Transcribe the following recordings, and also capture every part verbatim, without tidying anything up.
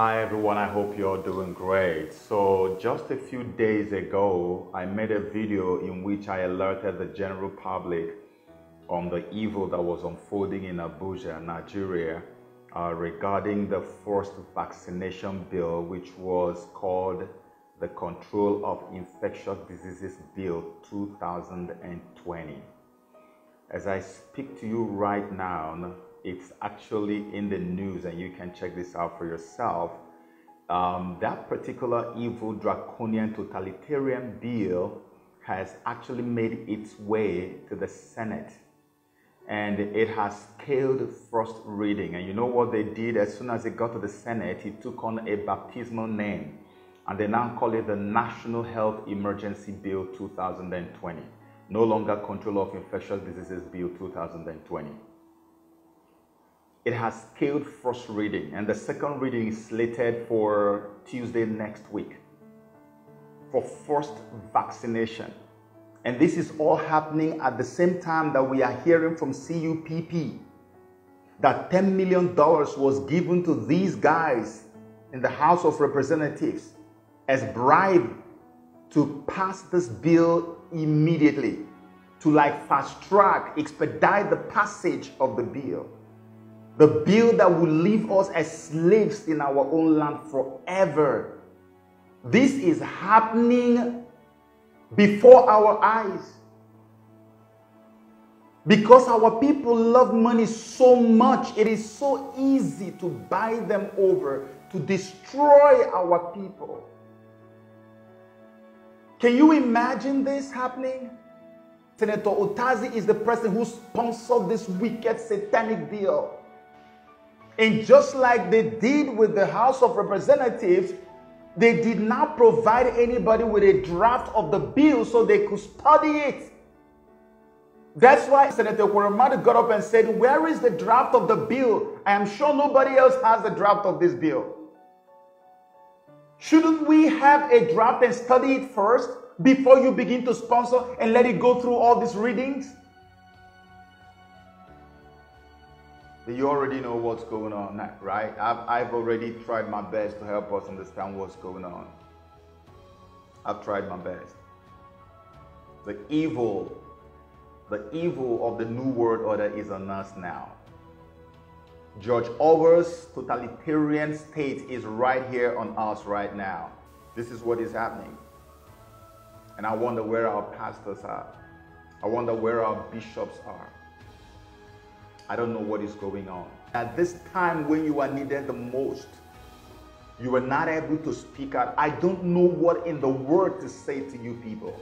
Hi everyone, I hope you're doing great. So just a few days ago, I made a video in which I alerted the general public on the evil that was unfolding in Abuja, Nigeria, uh, regarding the first vaccination bill, which was called the Control of Infectious Diseases Bill two thousand twenty. As I speak to you right now, it's actually in the news and you can check this out for yourself. Um, that particular evil, draconian, totalitarian bill has actually made its way to the Senate, and it has scaled first reading. And you know what they did? As soon as it got to the Senate, it took on a baptismal name, and they now call it the National Health Emergency Bill two thousand twenty. No longer Control of Infectious Diseases Bill two thousand twenty. It has scaled first reading, and the second reading is slated for Tuesday next week for first vaccination. And this is all happening at the same time that we are hearing from C U P P that ten million dollars was given to these guys in the House of Representatives as bribe to pass this bill immediately, to like fast track, expedite the passage of the bill. The bill that will leave us as slaves in our own land forever. This is happening before our eyes. Because our people love money so much, it is so easy to buy them over, to destroy our people. Can you imagine this happening? Senator Otazi is the person who sponsored this wicked satanic bill. And just like they did with the House of Representatives, they did not provide anybody with a draft of the bill so they could study it. That's why Senator Kuramadi got up and said, "Where is the draft of the bill? I am sure nobody else has the draft of this bill. Shouldn't we have a draft and study it first before you begin to sponsor and let it go through all these readings?" You already know what's going on, right? I've, I've already tried my best to help us understand what's going on. I've tried my best. The evil, the evil of the New World Order is on us now. George Orwell's totalitarian state is right here on us right now. This is what is happening. And I wonder where our pastors are. I wonder where our bishops are. I don't know what is going on. At this time when you are needed the most, you are not able to speak out. I don't know what in the world to say to you people.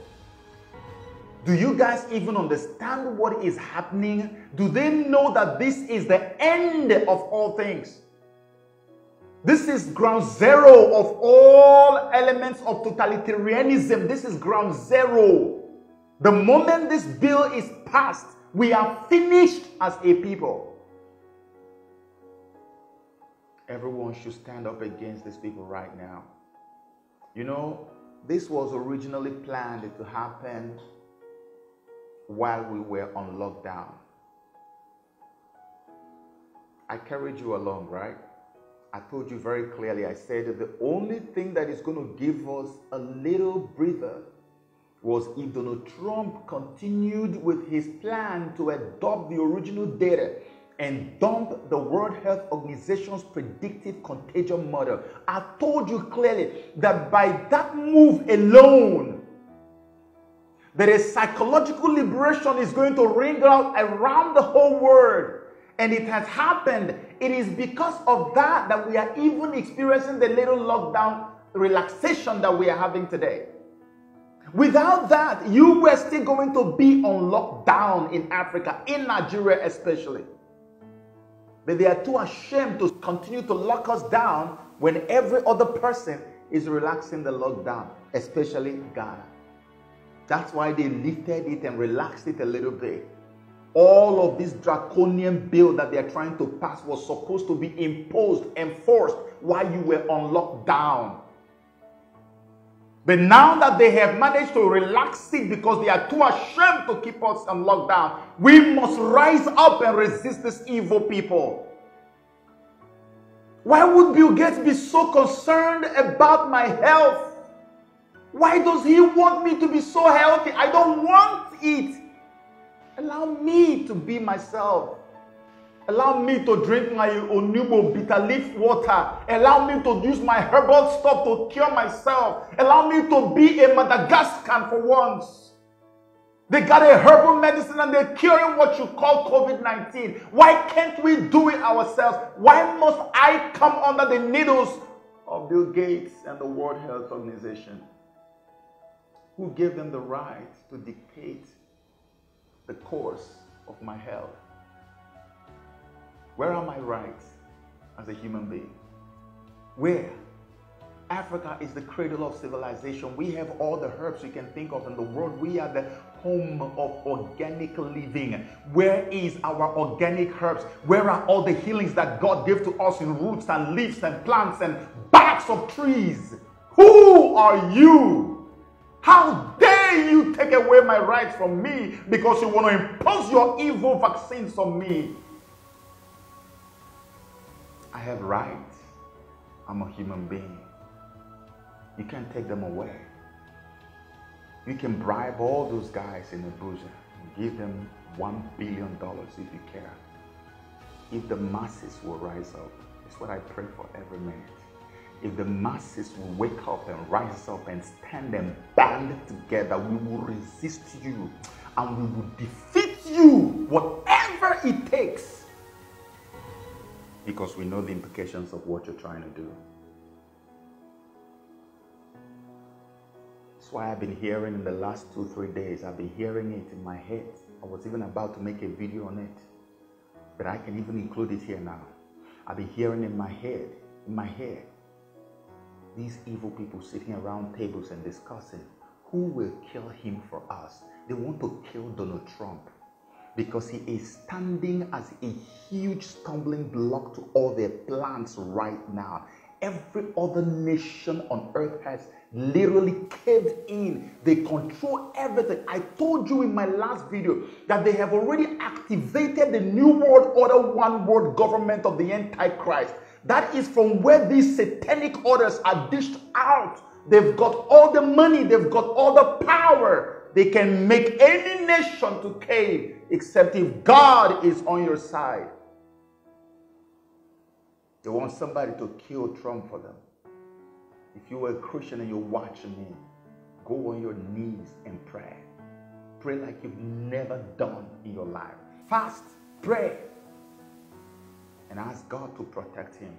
Do you guys even understand what is happening? Do they know that this is the end of all things? This is ground zero of all elements of totalitarianism. This is ground zero. The moment this bill is passed, we are finished as a people. Everyone should stand up against these people right now. You know, this was originally planned to happen while we were on lockdown. I carried you along, right? I told you very clearly, I said that the only thing that is going to give us a little breather was if Donald Trump continued with his plan to adopt the original data and dump the World Health Organization's predictive contagion model. I told you clearly that by that move alone, that a psychological liberation is going to ring out around the whole world. And it has happened. It is because of that that we are even experiencing the little lockdown relaxation that we are having today. Without that, you were still going to be on lockdown in Africa, in Nigeria especially. But they are too ashamed to continue to lock us down when every other person is relaxing the lockdown, especially Ghana. That's why they lifted it and relaxed it a little bit. All of this draconian bill that they are trying to pass was supposed to be imposed, enforced while you were on lockdown. But now that they have managed to relax it because they are too ashamed to keep us on lockdown, we must rise up and resist these evil people. Why would Bill Gates be so concerned about my health? Why does he want me to be so healthy? I don't want it. Allow me to be myself. Allow me to drink my Onubo bitter leaf water. Allow me to use my herbal stuff to cure myself. Allow me to be a Madagascan for once. They got a herbal medicine and they're curing what you call COVID nineteen. Why can't we do it ourselves? Why must I come under the needles of Bill Gates and the World Health Organization? Who gave them the right to dictate the course of my health? Where are my rights as a human being? Where? Africa is the cradle of civilization. We have all the herbs you can think of in the world. We are the home of organic living. Where is our organic herbs? Where are all the healings that God gave to us in roots and leaves and plants and barks of trees? Who are you? How dare you take away my rights from me because you want to impose your evil vaccines on me? I have rights. I'm a human being. You can't take them away. You can bribe all those guys in Abuja and give them one billion dollars if you care. If the masses will rise up, it's what I pray for every minute. If the masses will wake up and rise up and stand and band together, we will resist you and we will defeat you, whatever it takes. Because we know the implications of what you're trying to do. That's why I've been hearing in the last two, three days, I've been hearing it in my head. I was even about to make a video on it, but I can even include it here now. I've been hearing in my head, in my head, these evil people sitting around tables and discussing who will kill him for us. They want to kill Donald Trump. Because he is standing as a huge stumbling block to all their plans right now. Every other nation on earth has literally caved in. They control everything. I told you in my last video that they have already activated the New World Order, one world government of the Antichrist. That is from where these satanic orders are dished out. They've got all the money. They've got all the power. They can make any nation to cave except if God is on your side. They want somebody to kill Trump for them. If you were a Christian and you're watching me, go on your knees and pray. Pray like you've never done in your life. Fast, pray, and ask God to protect him.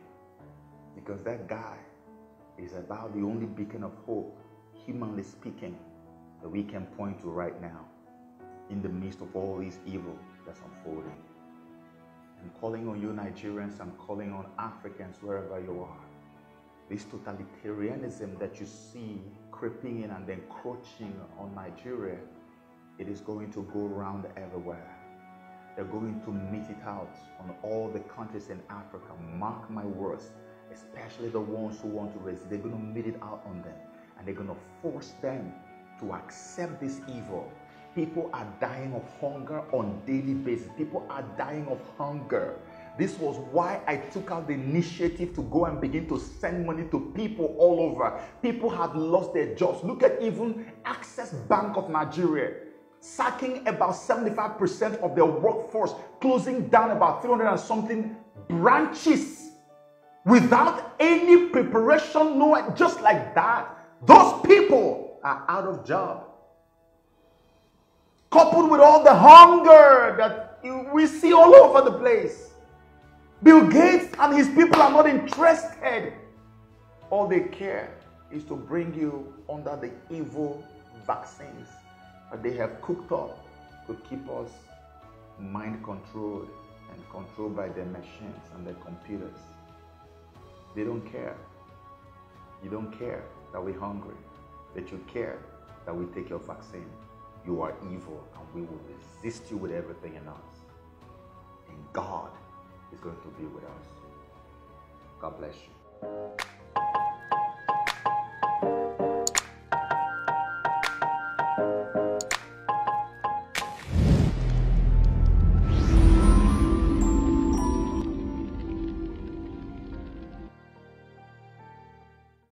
Because that guy is about the only beacon of hope, humanly speaking, that we can point to right now in the midst of all this evil that's unfolding. I'm calling on you Nigerians, I'm calling on Africans wherever you are. This totalitarianism that you see creeping in and encroaching on Nigeria, it is going to go around everywhere. They're going to meet it out on all the countries in Africa, mark my words, especially the ones who want to resist. They're going to meet it out on them and they're going to force them to accept this evil. People are dying of hunger on a daily basis. People are dying of hunger. This was why I took out the initiative to go and begin to send money to people all over. People have lost their jobs. Look at even Access Bank of Nigeria, sacking about seventy-five percent of their workforce, closing down about three hundred and something branches without any preparation, no, just like that. Those people are out of job, coupled with all the hunger that we see all over the place. Bill Gates and his people are not interested. All they care is to bring you under the evil vaccines that they have cooked up to keep us mind controlled and controlled by their machines and their computers. They don't care. You don't care that we're hungry, that you care that we take your vaccine. You are evil and we will resist you with everything in us. And God is going to be with us. God bless you.